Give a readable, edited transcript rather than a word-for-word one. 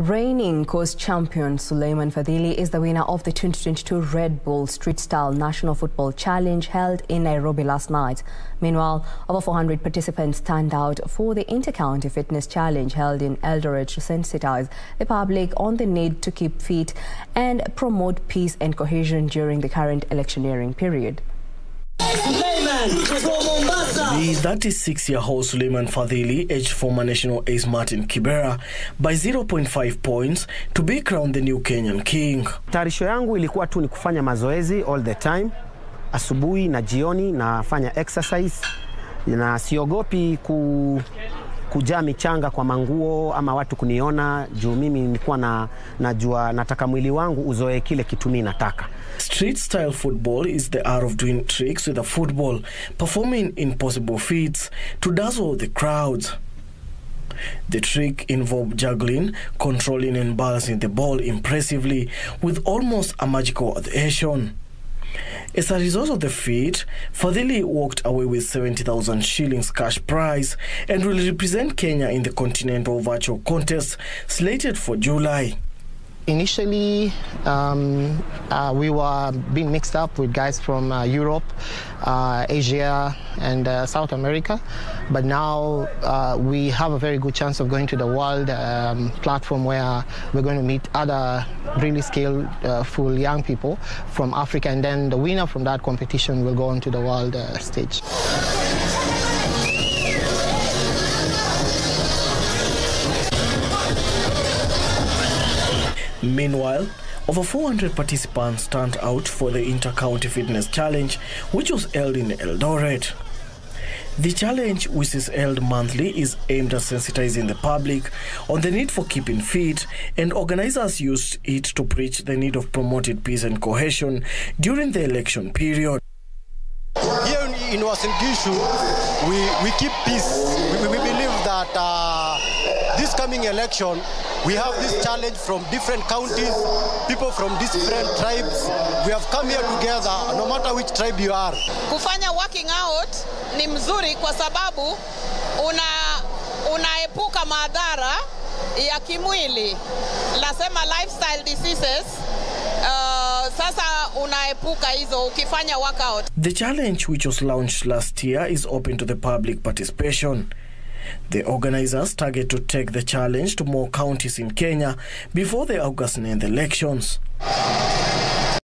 Reigning course champion Suleiman Fadhili is the winner of the 2022 Red Bull Street Style National Football Challenge held in Nairobi last night. Meanwhile, over 400 participants stand out for the Inter-county fitness challenge held in Eldoret to sensitize the public on the need to keep fit and promote peace and cohesion during the current electioneering period. The 36-year-old Suleiman Fadhili edged former national ace Martin Kibera by 0.5 points to be crowned the new Kenyan king. Tarisho yangu ilikuwa tu ni kufanya mazoezi all the time, asubuhi na jioni nafanya exercise, na siogopi kujaa michanga kwa manguo ama watu kuniona juu mimi nilikuwa najua nataka mwili wangu uzoe kile kitu mimi nataka. Street style football is the art of doing tricks with a football, performing impossible feats to dazzle the crowds. The trick involved juggling, controlling and balancing the ball impressively with almost a magical adhesion. As a result of the feat, Fadhili walked away with 70,000 shillings cash prize and will represent Kenya in the Continental Virtual Contest slated for July. Initially, we were being mixed up with guys from Europe, Asia, and South America. But now we have a very good chance of going to the world platform where we're going to meet other really skilled, full young people from Africa. And then the winner from that competition will go on to the world stage. Meanwhile, over 400 participants stand out for the Inter-county Fitness Challenge, which was held in Eldoret. The challenge, which is held monthly, is aimed at sensitizing the public on the need for keeping fit, and organizers used it to preach the need of promoting peace and cohesion during the election period. Here in Uasin Gishu, we keep peace. We believe that this coming election, we have this challenge from different counties, people from different tribes. We have come here together, no matter which tribe you are. Kufanya working out ni mzuri kwa sababu unaepuka madhara ya kimwili. Lasema lifestyle diseases. The challenge, which was launched last year, is open to the public participation. The organizers target to take the challenge to more counties in Kenya before the August 9th elections.